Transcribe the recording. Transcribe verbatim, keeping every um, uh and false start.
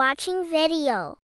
watching video.